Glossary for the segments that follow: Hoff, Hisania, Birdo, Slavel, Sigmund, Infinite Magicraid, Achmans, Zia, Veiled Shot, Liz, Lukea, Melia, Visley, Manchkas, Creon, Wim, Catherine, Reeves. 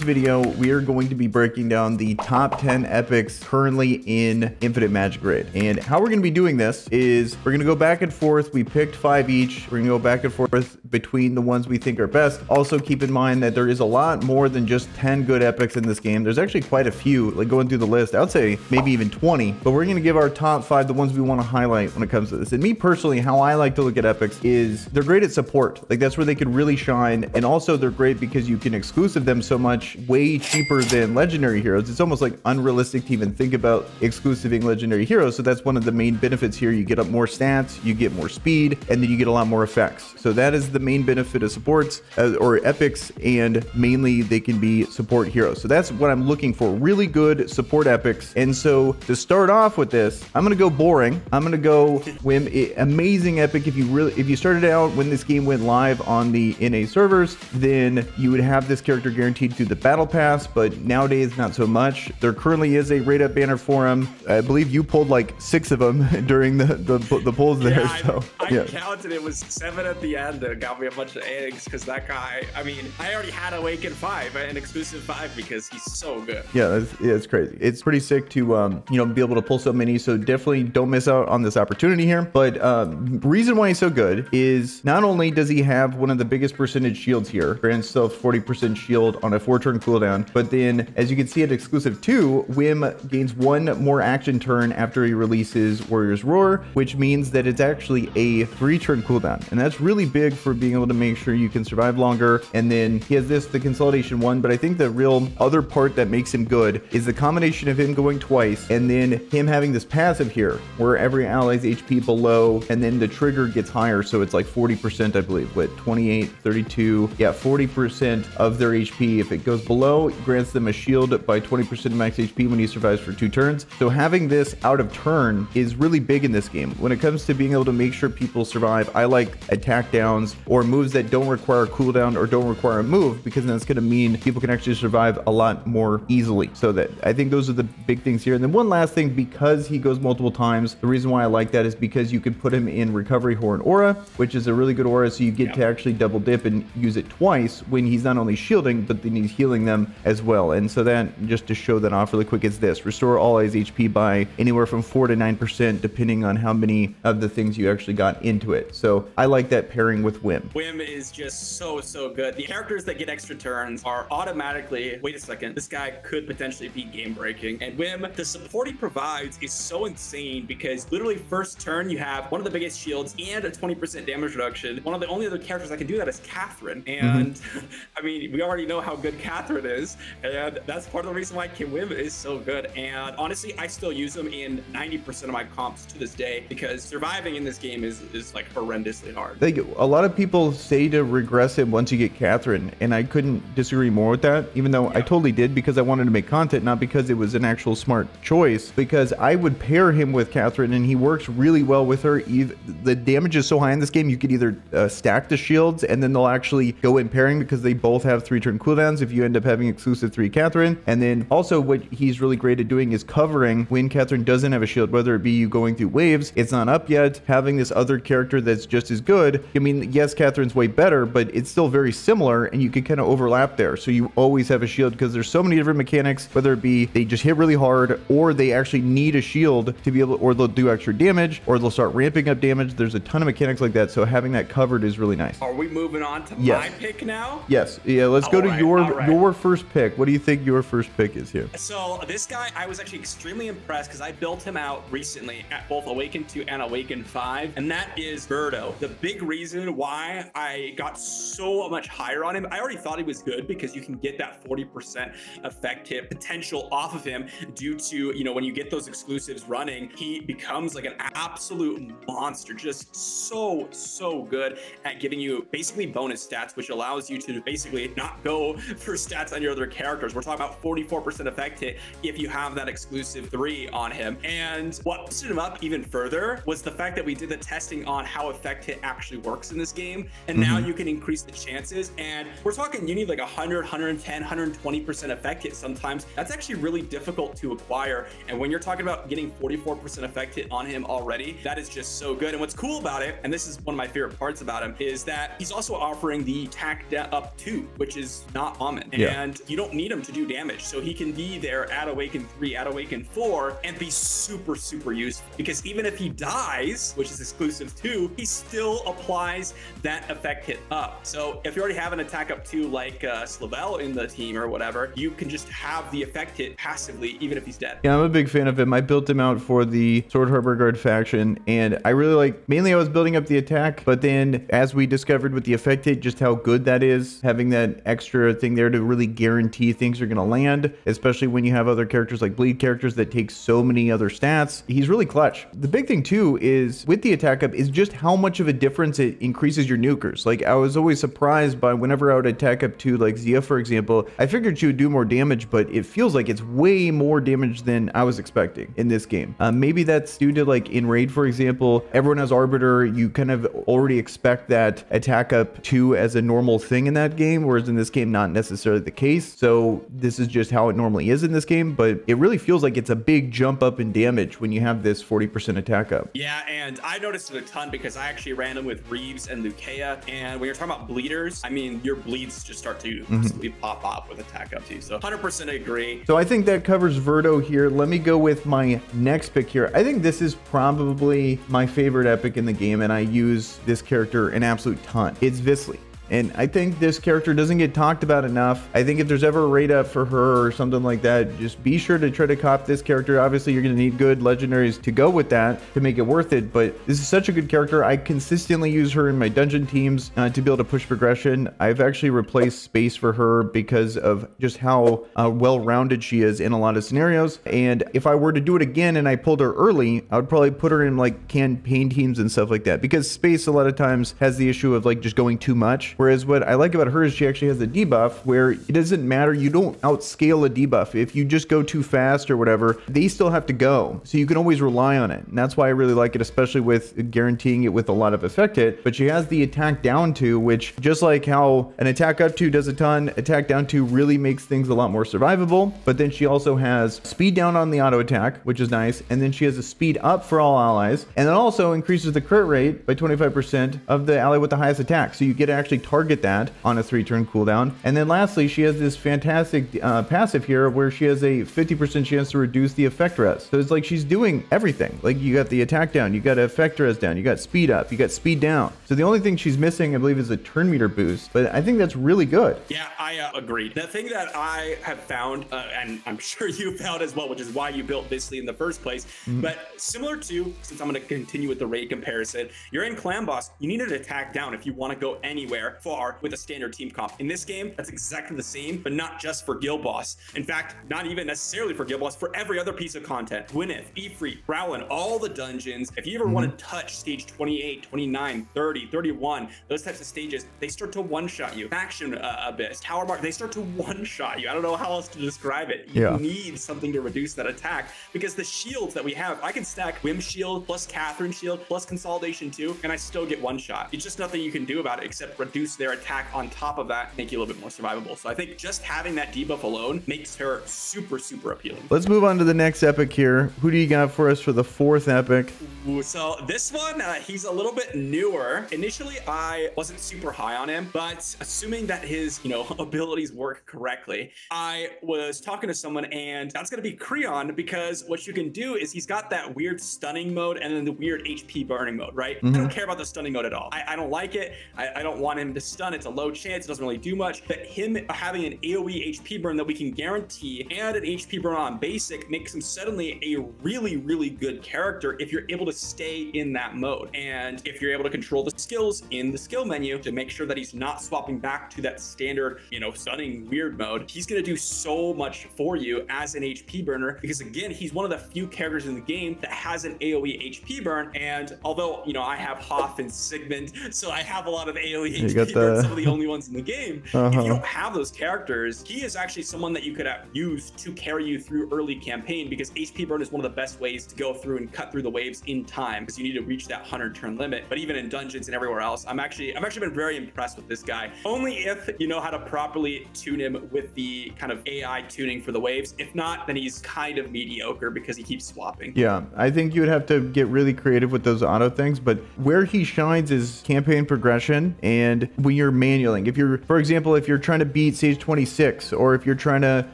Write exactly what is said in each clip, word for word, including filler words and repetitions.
this video, we are going to be breaking down the top ten epics currently in Infinite Magicraid. And how we're going to be doing this is we're going to go back and forth. We picked five each. We're going to go back and forth between the ones we think are best. Also, keep in mind that there is a lot more than just ten good epics in this game. There's actually quite a few, like going through the list, I would say maybe even twenty, but we're going to give our top five, the ones we want to highlight when it comes to this. And me personally, how I like to look at epics is they're great at support. Like that's where they could really shine. And also they're great because you can exclusive them so much way cheaper than legendary heroes. It's almost like unrealistic to even think about exclusiving legendary heroes. So that's one of the main benefits here. You get up more stats, you get more speed, and then you get a lot more effects. So that is the main benefit of supports uh, or epics, and mainly they can be support heroes. So that's what I'm looking for, really good support epics. And so to start off with this, I'm gonna go boring. I'm gonna go Wim, amazing epic. If you really, if you started out when this game went live on the N A servers, then you would have this character guaranteed through the battle pass, but nowadays not so much. There currently is a raid up banner for him. I believe you pulled like six of them during the the, the polls there. Yeah, so I, I yeah. counted, it was seven at the end that got me a bunch of eggs because that guy, I mean, I already had Awaken five, an exclusive five, because he's so good. Yeah, that's, yeah, it's crazy. It's pretty sick to um you know be able to pull so many. So definitely don't miss out on this opportunity here. But um reason why he's so good is not only does he have one of the biggest percentage shields here, grants himself forty percent shield on a four-turn cooldown, but then as you can see at exclusive two, Wim gains one more action turn after he releases Warrior's Roar, which means that it's actually a three-turn cooldown, and that's really big for being able to make sure you can survive longer. And then he has this, the consolidation one, but I think the real other part that makes him good is the combination of him going twice and then him having this passive here where every ally's H P below, and then the trigger gets higher, so it's like forty percent, I believe, what, twenty-eight, thirty-two, yeah, forty percent of their H P. If it goes below, it grants them a shield by twenty percent of max H P when he survives for two turns. So having this out of turn is really big in this game when it comes to being able to make sure people survive. I like attack downs or moves that don't require a cooldown or don't require a move, because that's going to mean people can actually survive a lot more easily. So that, I think those are the big things here. And then one last thing, because he goes multiple times, the reason why I like that is because you can put him in Recovery Horn Aura, which is a really good aura, so you get yeah. to actually double dip and use it twice when he's not only shielding, but then he's healing them as well. And so that, just to show that off really quick, is this. Restore all his H P by anywhere from four to nine percent, depending on how many of the things you actually got into it. So I like that pairing with Wim. Wim is just so, so good. The characters that get extra turns are automatically, wait a second, this guy could potentially be game breaking. And Wim, the support he provides is so insane, because literally first turn, you have one of the biggest shields and a twenty percent damage reduction. One of the only other characters that can do that is Catherine. And mm-hmm. I mean, we already know how good Catherine is, and that's part of the reason why Wim is so good. And honestly, I still use him in ninety percent of my comps to this day, because surviving in this game is, is like horrendously hard. Like, a lot of people say to regress him once you get Catherine, and I couldn't disagree more with that, even though yeah. I totally did, because I wanted to make content, not because it was an actual smart choice, because I would pair him with Catherine, and he works really well with her. The damage is so high in this game, you could either uh, stack the shields, and then they'll actually go in pairing because they both have three-turn cooldowns if you end up having exclusive three Catherine. And then also what he's really great at doing is covering when Catherine doesn't have a shield, whether it be you going through waves, it's not up yet, having this other character that's just as good. I mean, yes, Catherine's way better, but it's still very similar, and you can kind of overlap there. So you always have a shield, because there's so many different mechanics, whether it be they just hit really hard, or they actually need a shield to be able, or they'll do extra damage, or they'll start ramping up damage. There's a ton of mechanics like that, so having that covered is really nice. Are we moving on to yes. my pick now? Yes. Yeah, let's all go right, to your right. your first pick. What do you think your first pick is here? So this guy, I was actually extremely impressed, because I built him out recently at both Awaken two and Awaken five, and that is Birdo. The big reason why I got so much higher on him, I already thought he was good because you can get that forty percent effect hit potential off of him due to, you know, when you get those exclusives running, he becomes like an absolute monster. Just so, so good at giving you basically bonus stats, which allows you to basically not go for stats on your other characters. We're talking about forty-four percent effect hit if you have that exclusive three on him. And what boosted him up even further was the fact that we did the testing on how effect hit actually works in this game. And mm-hmm. now you can increase the chances. And we're talking, you need like one hundred, one ten, one twenty percent effect hit sometimes. That's actually really difficult to acquire. And when you're talking about getting forty-four percent effect hit on him already, that is just so good. And what's cool about it, and this is one of my favorite parts about him, is that he's also offering the attack up two, which is not common. Yeah. And you don't need him to do damage. So he can be there at Awaken three, at Awaken four, and be super, super useful. Because even if he dies, which is exclusive to, he still applies that effect hit up. So if you already have an attack up two, like uh, Slavel in the team or whatever, you can just have the effect hit passively, even if he's dead. Yeah, I'm a big fan of him. I built him out for the Sword Harbor Guard faction, and I really like, mainly I was building up the attack, but then as we discovered with the effect hit, just how good that is, having that extra thing there to really guarantee things are going to land, especially when you have other characters like bleed characters that take so many other stats. He's really clutch. The big thing too is with the attack up is just how much of a difference it increases your nukers. Like I was always surprised by whenever I would attack up to like Zia, for example, I figured she would do more damage, but it feels like it's way more damage than I was expecting in this game. Uh, maybe that's due to like in raid, for example, everyone has Arbiter. You kind of already expect that attack up two as a normal thing in that game, whereas in this game, not necessarily the case. So this is just how it normally is in this game, but it really feels like it's a big jump up in damage when you have this forty percent attack up. Yeah, and I noticed it a ton because I actually ran them with Reeves and Lukea. And when you're talking about bleeders, I mean, your bleeds just start to absolutely mm-hmm. pop off with attack up too. So one hundred percent agree. So I think that covers Birdo here. Let me go with my next pick here. I think this is probably my favorite epic in the game, and I use this character an absolute ton. It's Visley. And I think this character doesn't get talked about enough. I think if there's ever a raid up for her or something like that, just be sure to try to cop this character. Obviously, you're going to need good legendaries to go with that to make it worth it. But this is such a good character. I consistently use her in my dungeon teams uh, to be able to push progression. I've actually replaced space for her because of just how uh, well-rounded she is in a lot of scenarios. And if I were to do it again and I pulled her early, I would probably put her in like campaign teams and stuff like that, because space a lot of times has the issue of like just going too much. Whereas what I like about her is she actually has a debuff where it doesn't matter. You don't outscale a debuff. If you just go too fast or whatever, they still have to go. So you can always rely on it. And that's why I really like it, especially with guaranteeing it with a lot of effect hit. But she has the attack down two, which just like how an attack up two does a ton, attack down two really makes things a lot more survivable. But then she also has speed down on the auto attack, which is nice. And then she has a speed up for all allies. And then also increases the crit rate by twenty-five percent of the ally with the highest attack. So you get actually target that on a three turn cooldown. And then lastly, she has this fantastic uh, passive here where she has a fifty percent chance to reduce the effect res. So it's like she's doing everything. Like you got the attack down, you got effect res down, you got speed up, you got speed down. So the only thing she's missing, I believe, is a turn meter boost, but I think that's really good. Yeah, I uh, agree. The thing that I have found, uh, and I'm sure you found as well, which is why you built Visley in the first place, mm-hmm. but similar to, since I'm going to continue with the raid comparison, you're in Clan Boss, you need an attack down if you want to go anywhere far with a standard team comp. In this game, that's exactly the same, but not just for Guild Boss. In fact, not even necessarily for Guild Boss, for every other piece of content. Gwyneth, Ifrit, Rowland, all the dungeons. If you ever mm-hmm. want to touch stage twenty-eight, twenty-nine, thirty, thirty-one, those types of stages, they start to one-shot you. Faction uh, Abyss, Tower Mark, they start to one-shot you. I don't know how else to describe it. You yeah. need something to reduce that attack, because the shields that we have, I can stack Wim Shield plus Catherine Shield plus Consolidation two, and I still get one-shot. It's just nothing you can do about it except reduce their attack on top of that, make you a little bit more survivable. So I think just having that debuff alone makes her super, super appealing. Let's move on to the next epic here. Who do you got for us for the fourth epic? Ooh, so this one, uh, he's a little bit newer. Initially, I wasn't super high on him, but assuming that his, you know, abilities work correctly, I was talking to someone, and that's going to be Creon, because what you can do is he's got that weird stunning mode and then the weird H P burning mode, right? Mm-hmm. I don't care about the stunning mode at all. I, I don't like it. I, I don't want him to stun. It's a low chance. It doesn't really do much. But him having an AoE H P burn that we can guarantee and an H P burn on basic makes him suddenly a really, really good character if you're able to stay in that mode. And if you're able to control the skills in the skill menu to make sure that he's not swapping back to that standard, you know, stunning weird mode, he's going to do so much for you as an H P burner, because again, he's one of the few characters in the game that has an AoE H P burn. And although, you know, I have Hoff and Sigmund, so I have a lot of AoE H P. You got the... Some of the only ones in the game. Uh-huh. If you don't have those characters, he is actually someone that you could have used to carry you through early campaign, because H P burn is one of the best ways to go through and cut through the waves in time, because you need to reach that one hundred turn limit. But even in dungeons and everywhere else, I'm actually I've actually been very impressed with this guy. Only if you know how to properly tune him with the kind of A I tuning for the waves. If not, then he's kind of mediocre because he keeps swapping. Yeah, I think you would have to get really creative with those auto things. But where he shines is campaign progression and when you're manualing. If you're, for example, if you're trying to beat Sage twenty-six, or if you're trying to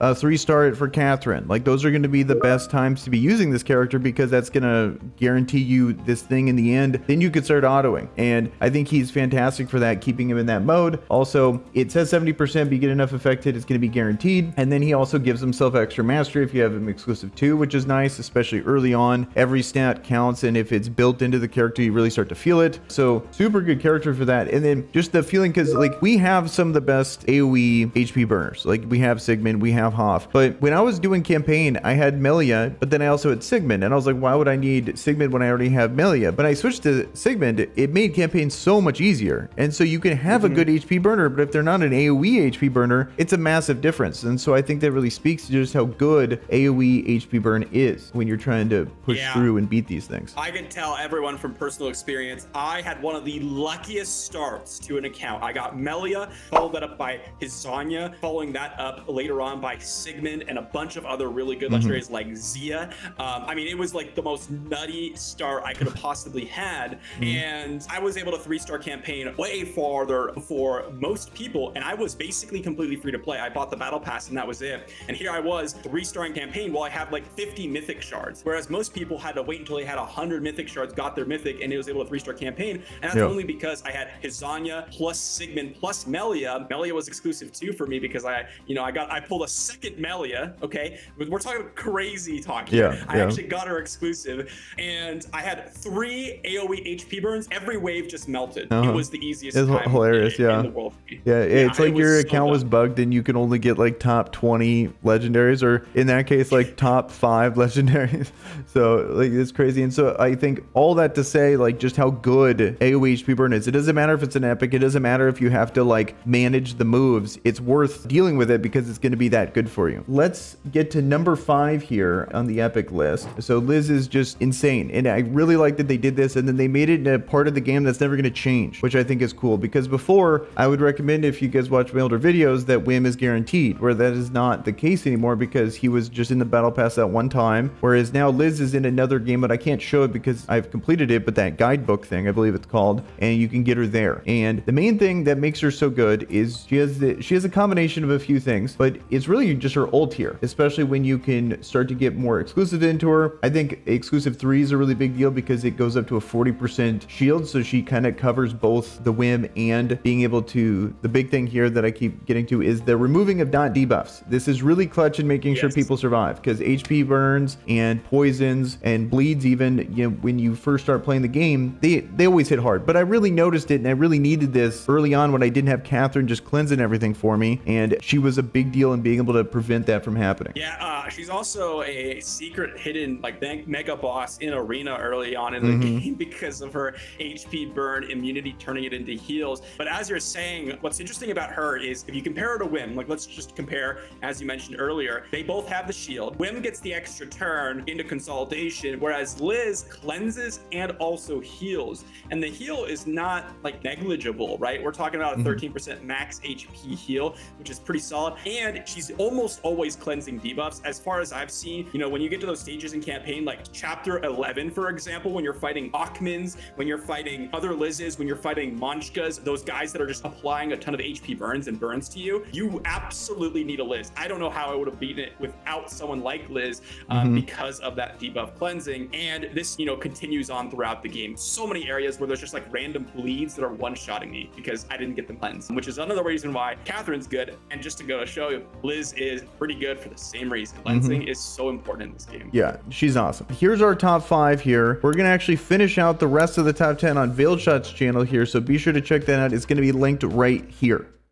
uh, three-star it for Catherine, like those are going to be the best times to be using this character, because that's going to guarantee you this thing in the end. Then you could start autoing. And I think he's fantastic for that, keeping him in that mode. Also, it says seventy percent, but you get enough effect hit, it's going to be guaranteed. And then he also gives himself extra mastery if you have him exclusive too, which is nice, especially early on. Every stat counts, and if it's built into the character, you really start to feel it. So super good character for that. And then just the feeling, because like we have some of the best AoE H P burners. Like we have Sigmund, we have Hoff. But when I was doing campaign, I had Melia, but then I also had Sigmund. And I was like, why would I need Sigmund when I already have Melia? But I switched to Sigmund, it made campaign so much easier. And so you can have mm-hmm. a good H P burner, but if they're not an AoE H P burner, it's a massive difference. And so I think that really speaks to just how good AoE H P burn is when you're trying to push yeah. through and beat these things. I can tell everyone from personal experience, I had one of the luckiest starts to an account. I got Melia, followed that up by Hisania, following that up later on by Sigmund, and a bunch of other really good mm-hmm. legendaries like Zia. Um, I mean, it was like the most nutty start I could have possibly had. Mm-hmm. And I was able to three-star campaign way farther for most people. And I was basically completely free to play. I bought the battle pass and that was it. And here I was three-starring campaign while I had like fifty mythic shards. Whereas most people had to wait until they had one hundred mythic shards, got their mythic, and it was able to three-star campaign. And that's yep. only because I had Hisania plus Sigmund plus Melia. Melia was exclusive too for me because I, you know, I got, I pulled a second Melia, okay? We're talking crazy talk here. Yeah, I yeah. actually got her exclusive. And I had three AoE H P burns. Every wave just melted. Uh-huh. It was the easiest it's time hilarious, in, yeah. in the world for me. Yeah, it's yeah, like it your account so was bugged and you can only get like top twenty legendaries, or in that case, like top five legendaries. So like it's crazy. And so I think all that to say, like just how good AoE H P burn is. It doesn't matter if it's an epic. It doesn't matter if you have to like manage the moves. It's worth dealing with it because it's going to be that good for you. Let's get to number five here on the epic list. So Liz is just insane. And I really like that they did this, and then they made it a part of the game that's never going to change, which I think is cool, because before I would recommend, if you guys watch my older videos, that Wim is guaranteed, where that is not the case anymore because he was just in the battle pass that one time, whereas now Liz is in another game, but I can't show it because I've completed it, but that guidebook thing, I believe it's called, and you can get her there. And the main thing that makes her so good is she has the, she has a combination of a few things, but it's really just her ult here, especially when you can start to get more exclusive into her. I think exclusive three is a really big deal because it goes up to a forty percent shield, so she kind of covers both the Wim and being able to, the big thing here that I keep getting to is the removing of dot debuffs. This is really clutch in making yes. sure people survive, because H P burns and poisons and bleeds, even, you know, when you first start playing the game, they they always hit hard. But I really noticed it, and I really needed this early on when I didn't have Catherine just cleansing everything for me, and she was a big deal in being able to prevent that from happening. Yeah, uh, she's also a secret hidden like mega boss in Arena early on in the mm-hmm. game because of her H P burn immunity, turning it into heals. But as you're saying, what's interesting about her is if you compare her to Wim, like let's just compare, as you mentioned earlier, they both have the shield. Wim gets the extra turn into consolidation, whereas Liz cleanses and also heals. And the heal is not like negligible, right? We're talking about a thirteen percent max H P heal, which is pretty solid. And she's almost always cleansing debuffs. As far as I've seen, you know, when you get to those stages in campaign, like chapter eleven, for example, when you're fighting Achmans, when you're fighting other Lizes, when you're fighting Manchkas, those guys that are just applying a ton of H P burns and burns to you, you absolutely need a Liz. I don't know how I would have beaten it without someone like Liz um, mm-hmm. because of that debuff cleansing. And this, you know, continues on throughout the game. So many areas where there's just like random bleeds that are one-shotting me because I didn't get the cleanse, which is another reason why Catherine's good. And just to go to show you, Liz is pretty good for the same reason. Cleansing mm-hmm. is so important in this game. Yeah, she's awesome. Here's our top five here. We're going to actually finish out the rest of the top ten on Veiled Shot's channel here, so be sure to check that out. It's going to be linked right here.